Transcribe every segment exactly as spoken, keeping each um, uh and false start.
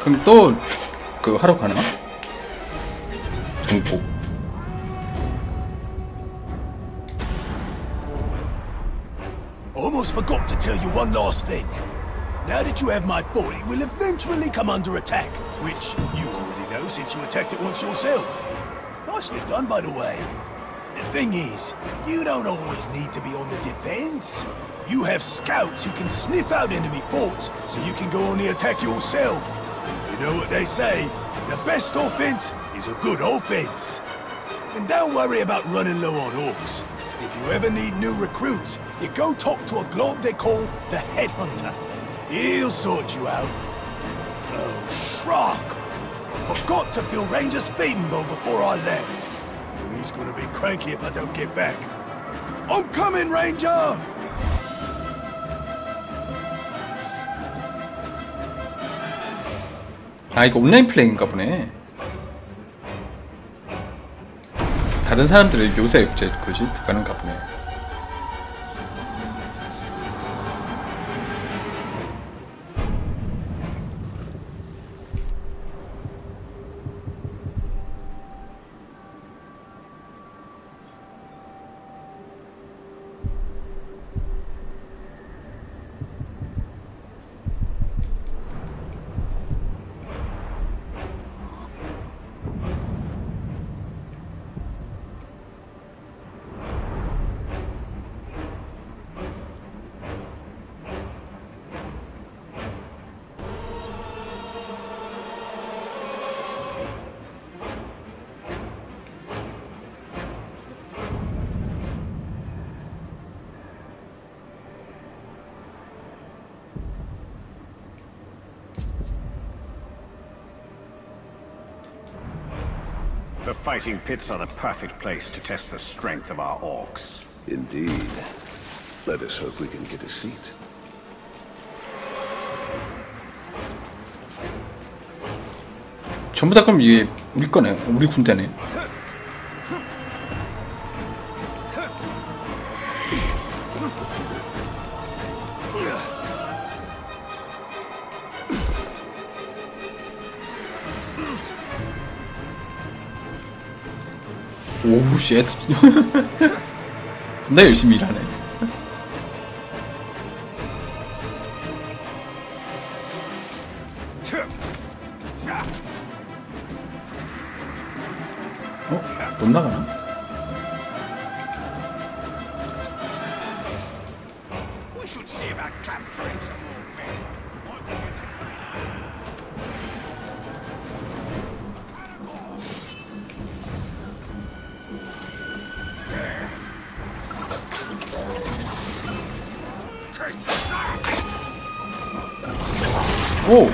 그럼 또 그거 하러 가나? 공포. Almost forgot to tell you one last thing. Now that you have my fort, it will eventually come under attack, which you already know since you attacked it once yourself. Nicely done, by the way. The thing is, you don't always need to be on the defense. You have scouts who can sniff out enemy forts, so you can go on the attack yourself. You know what they say, the best offense is a good offense. And don't worry about running low on orcs. If you ever need new recruits, you go talk to a glob they call the Headhunter. He'll sort you out. Oh, Shrock! I forgot to fill Ranger's feeding bowl before I left. He's gonna be cranky if I don't get back. I'm coming, Ranger! 아 이거 온라인 플레이인가 보네. 다른 사람들은 요새 이제 그것이 들어가는가 보네. The fighting pits are the perfect place to test the strength of our orcs. Indeed. Let us hope we can get a seat. 전부 다 그럼 이게 우리 거네. 우리 군대네. 오우 쉣. 나 열심히 일하네. 어? 못 나가나? 오!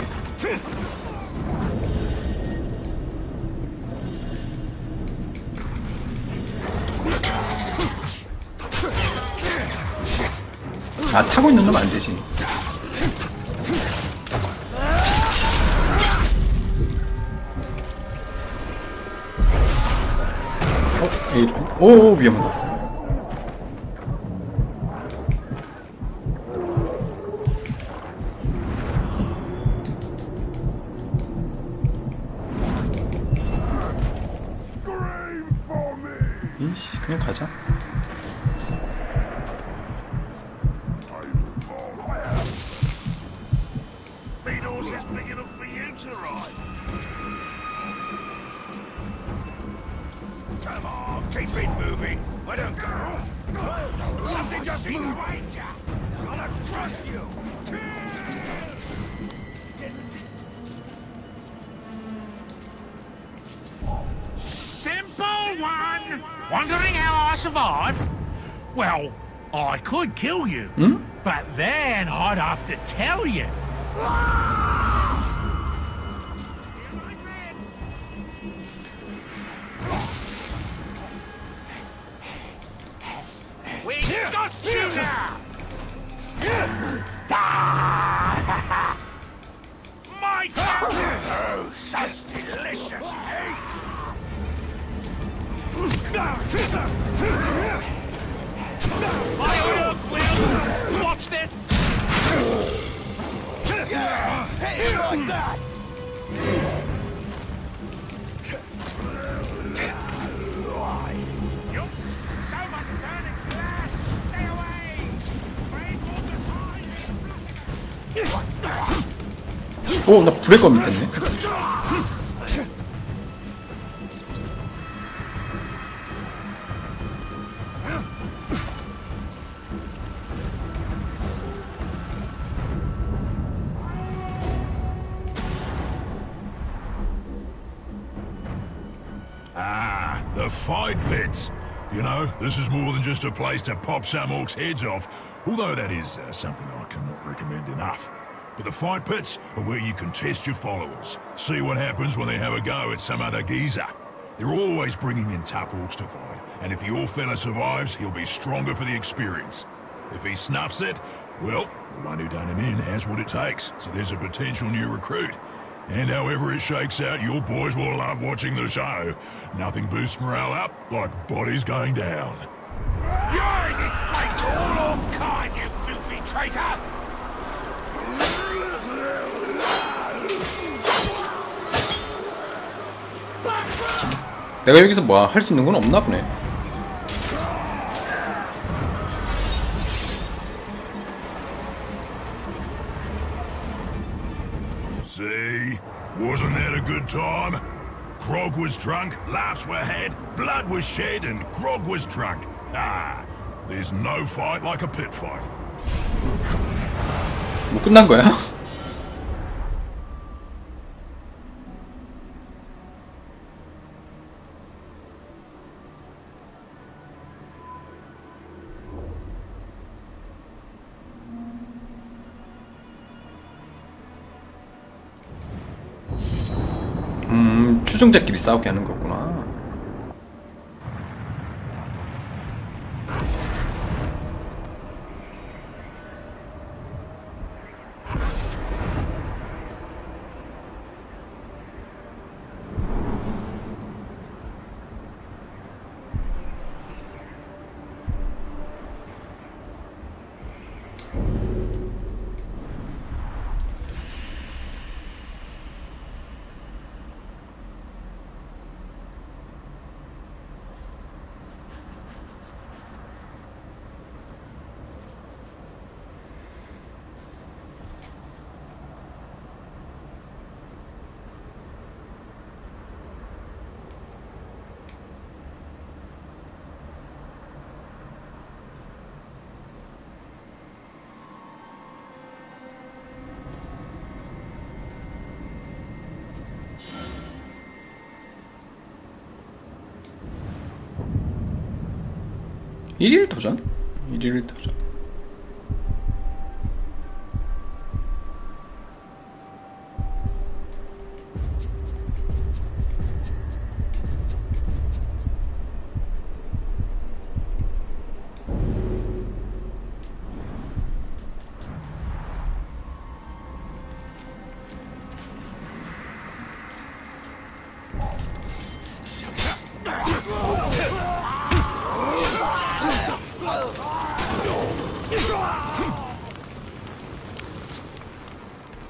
아, 타고 있는 놈 안 되지. 어? 에이, 오, 위험하다. 그냥 가자. Wondering how I survived? Well, I could kill you, hmm? But then I'd have to tell you. We got you now! My God! Oh, such delicious meat! My order, Will! Watch this! Yeah! Hey, like that! 오, 나 불에 거 밑겠네. Ah, the fight pits. You know, this is more than just a place to pop some orcs' heads off. Although that is uh, something I cannot recommend enough. But the fight pits are where you can test your followers. See what happens when they have a go at some other geezer. They're always bringing in tough orcs to fight, and if your fella survives, he'll be stronger for the experience. If he snuffs it, well, the one who done him in has what it takes, so there's a potential new recruit. And however it shakes out, your boys will love watching the show. Nothing boosts morale up like bodies going down. You're a disgrace to all orc kind, you filthy traitor! 내가 여기서 뭐 할 수 있는 건 없나 보네. See, wasn't that a good time? Grog was drunk, laughs were had, blood was shed, and Grog was drunk. Ah, there's no fight like a pit fight. 뭐 끝난 거야? 추종자끼리 싸우게 하는 거구나. 일일 도전? 일일 도전.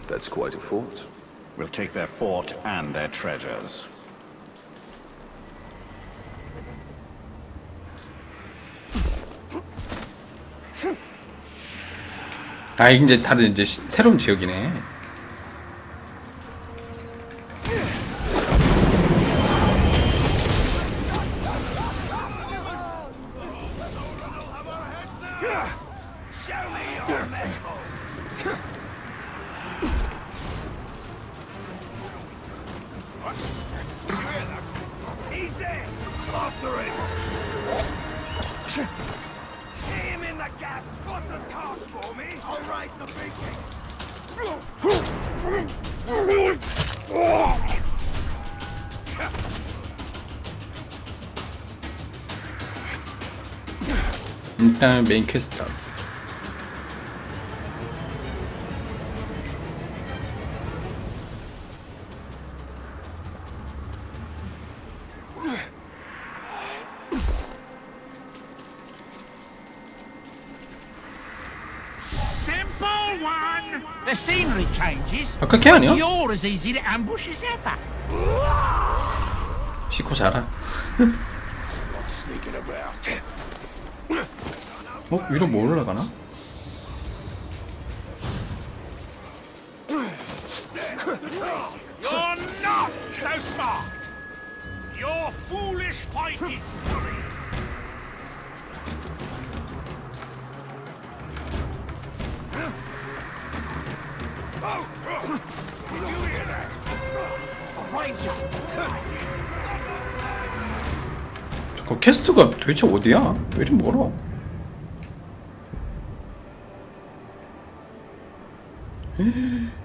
That's quite a fort. We'll take their fort and their treasures. 아, 이제 다른 이제 새로운 지역이네. 일단 메인 퀘스트. Simple one. The scenery changes. Okay, can you? You're as easy to ambush as ever. Chicos, ahora. 어? 위로 뭐 올라가나? You're not so smart. Your foolish fight is free. Oh, did you hear that? A ranger. 저거 퀘스트가 도대체 어디야? 왜 이리 멀어?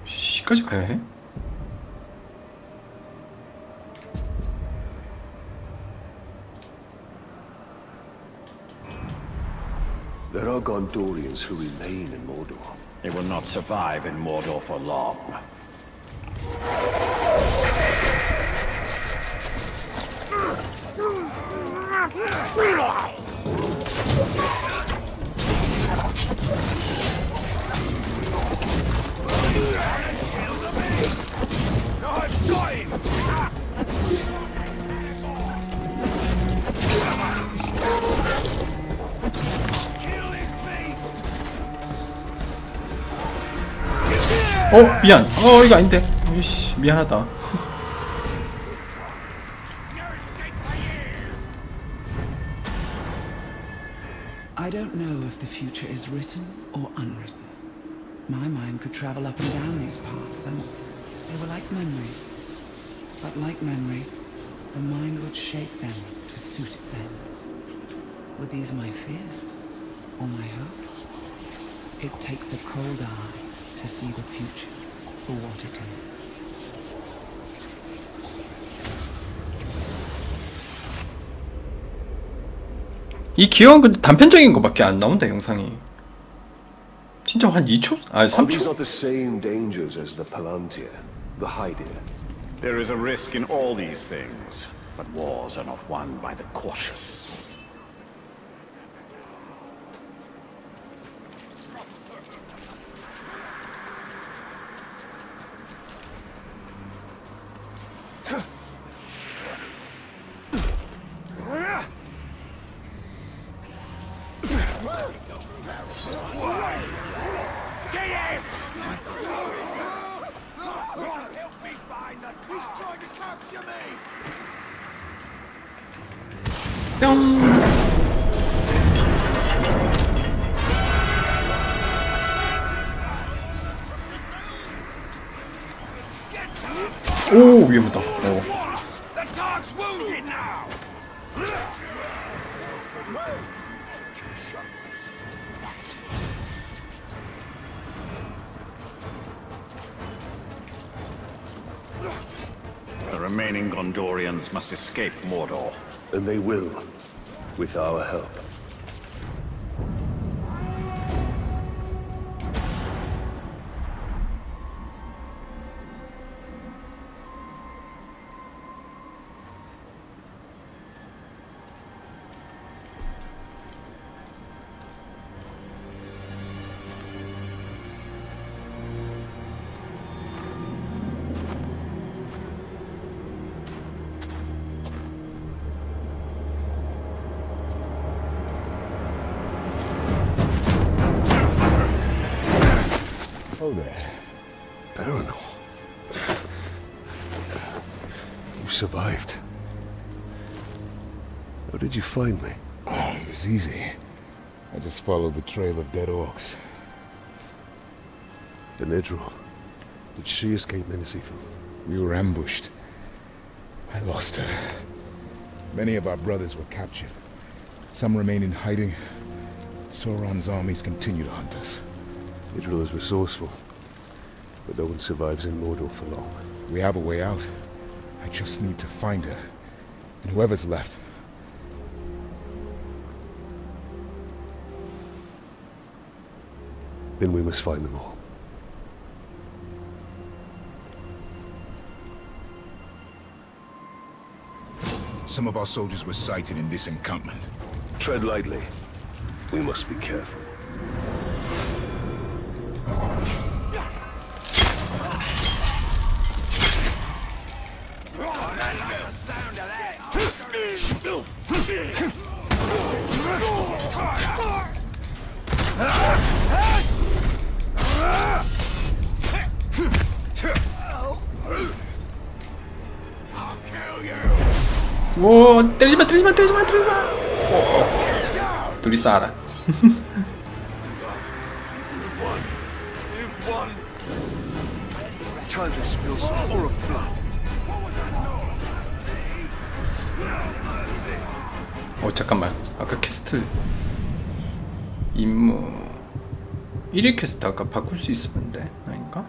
C까지 가야 해? There are Gondorians who remain in Mordor. They will not survive in Mordor for long. 어, 미안. 어, 이거 아닌데. 이씨, 미안하다. I don't know if the future is written or unwritten. My mind could travel up and down these paths, and they were like memories. But like memory, the mind would shape them to suit its ends. Were these my fears or my hopes? It takes a cold eye to see the future for what it is. 이 기왕 근데 단편적인 거밖에 안 나온다 영상이. 진짜 한 이 초? 아, 삼 초. These are the same dangers as the palantir, the Hydea. There is a risk in all these things, but wars are not won by the cautious. 오, 위험하다. 어. The remaining Gondorians must escape Mordor, and they will, with our help. Oh there, Baronel. You survived. How did you find me? Oh, it was easy. I just followed the trail of dead orcs. And Idril, did she escape Minas Ithil? We were ambushed. I lost her. Many of our brothers were captured. Some remained in hiding. Sauron's armies continue to hunt us. Idril is resourceful, but no one survives in Mordor for long. We have a way out. I just need to find her, and whoever's left. Then we must find them all. Some of our soldiers were sighted in this encampment. Tread lightly. We must be careful. Oh, trisma, trisma, trisma, trisma. Oh, oh. Turistara. 어 잠깐만, 아까 퀘스트 임무 일 일 퀘스트 아까 바꿀 수 있었는데 아닌가?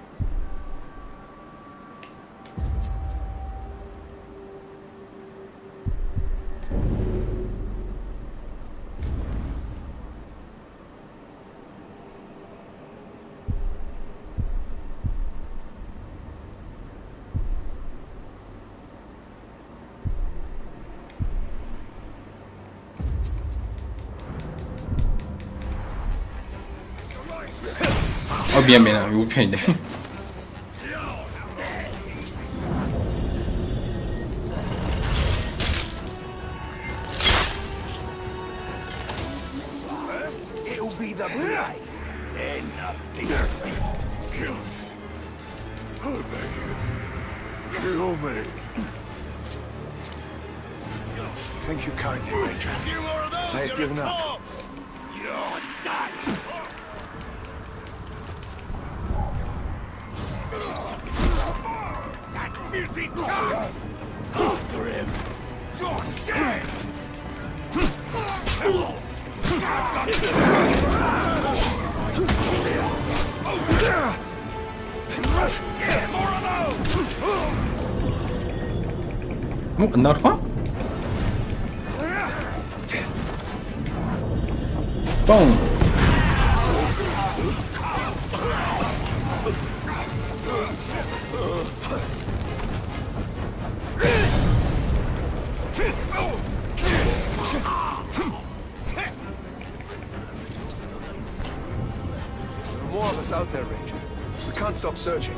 미안 미안 이거 편인데 Searching.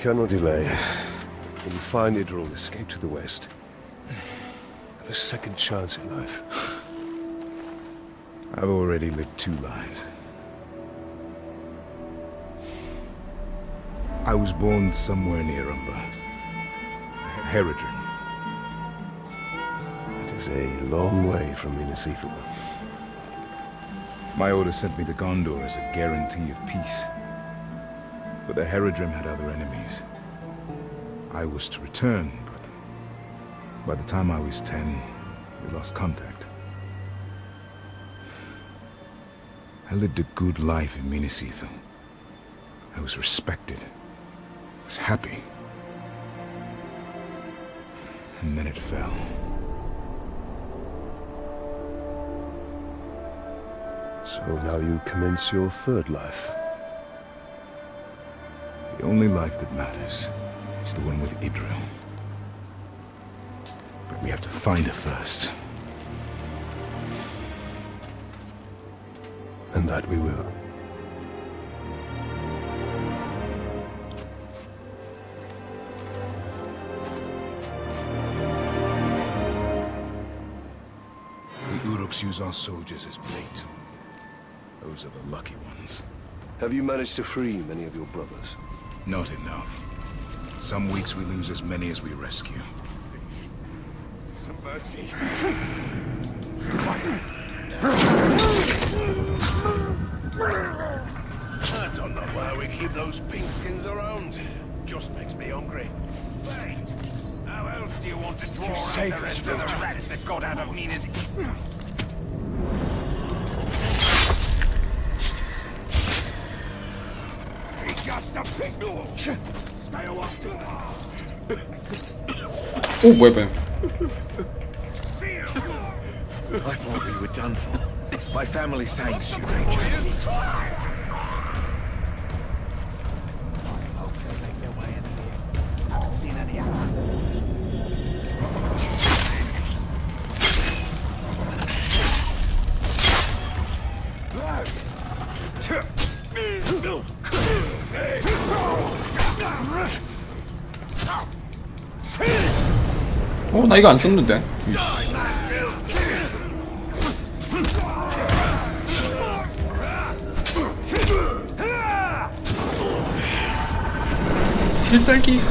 Cannot delay. When you find Idril, escape to the west. Have a second chance in life. I've already lived two lives. I was born somewhere near Umbar. Haradrim. It is a long way from Minas Ithil. My order sent me to Gondor as a guarantee of peace. But the Haradrim had other enemies. I was to return, but by the time I was ten, we lost contact. I lived a good life in Minas Ithil. I was respected. I was happy. And then it fell. So now you commence your third life. The only life that matters is the one with Idril. But we have to find her first. And that we will. The Uruks use our soldiers as bait. Those are the lucky ones. Have you managed to free many of your brothers? Not enough. Some weeks we lose as many as we rescue. Some mercy. That's on the way we keep those pinkskins around. Just makes me hungry. Wait, how else do you want to draw out the rest of the rats that got out of Minas? Uh, weapon. I thought we were done for. My family thanks you, Ranger. I hope they make their way in here. Haven't seen any 어, 나 이거 안 썼는데. 필살기.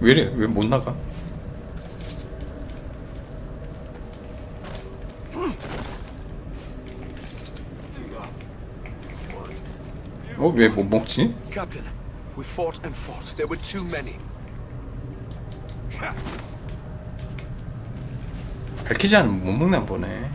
왜 이래? 왜 못 나가? 어, 왜 못 먹지? Captain, we fought and fought. There were too many. 밝히지 않으면 못 먹나 보네.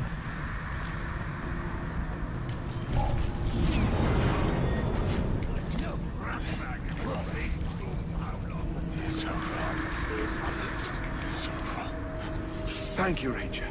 Thank you, Ranger.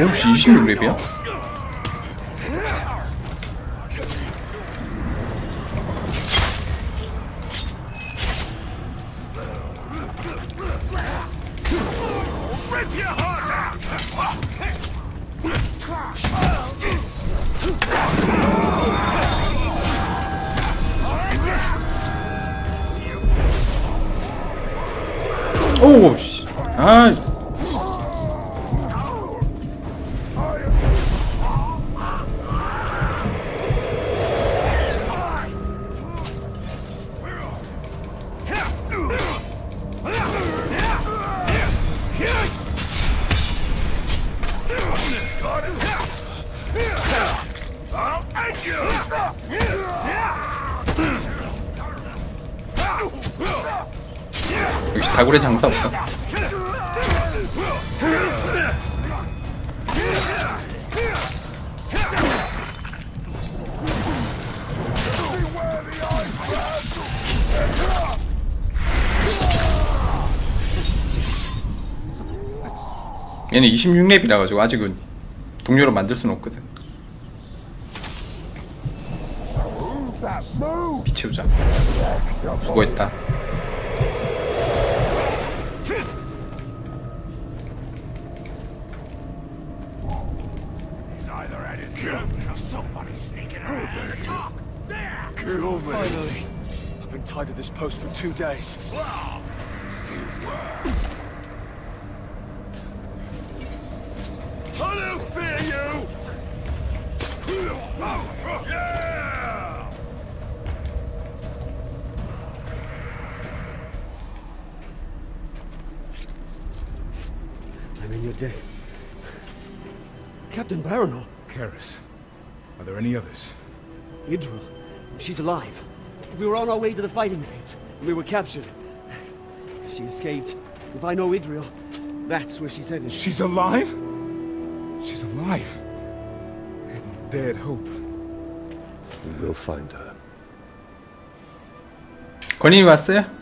혹시 이십육 렙이야? 오, 씨. 아. 역시 다굴의 장사 없어. 얘는 이십육 렙이라 가지고 아직은 동료로 만들 수는 없거든. 비치우자. 수고했다. Finally, I've been tied to this post for two days. I don't fear you. Yeah! I'm in your debt, Captain Baronel Karis. Are there any others? Idril. She's alive. We were on our way to the fighting pit. We were captured. She escaped. If I know Idril, that's where she's headed. She's alive? She's alive. I hadn't dared hope. We will find her. 권인이 왔어요?